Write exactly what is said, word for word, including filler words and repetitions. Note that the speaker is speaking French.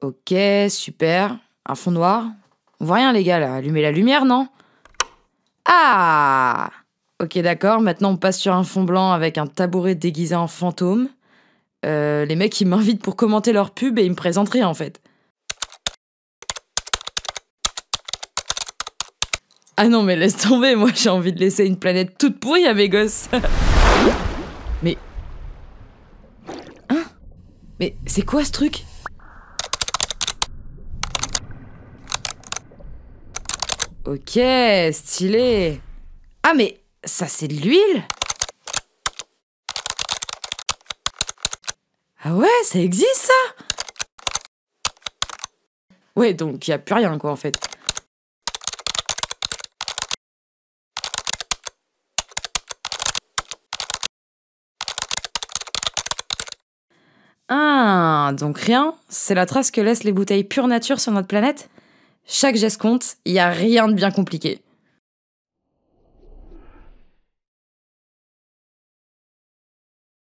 Ok, super. Un fond noir. On voit rien, les gars, là. Allumez la lumière, non? Ah! Ok, d'accord. Maintenant, on passe sur un fond blanc avec un tabouret déguisé en fantôme. Euh, les mecs, ils m'invitent pour commenter leur pub et ils me présentent rien, en fait. Ah non, mais laisse tomber, moi j'ai envie de laisser une planète toute pourrie à mes gosses. Mais... Hein? Mais c'est quoi ce truc? Ok, stylé. Ah mais, ça c'est de l'huile? Ah ouais, ça existe ça? Ouais, donc y a plus rien quoi en fait. Ah, donc rien, c'est la trace que laissent les bouteilles Pure Nature sur notre planète? Chaque geste compte, il n'y a rien de bien compliqué.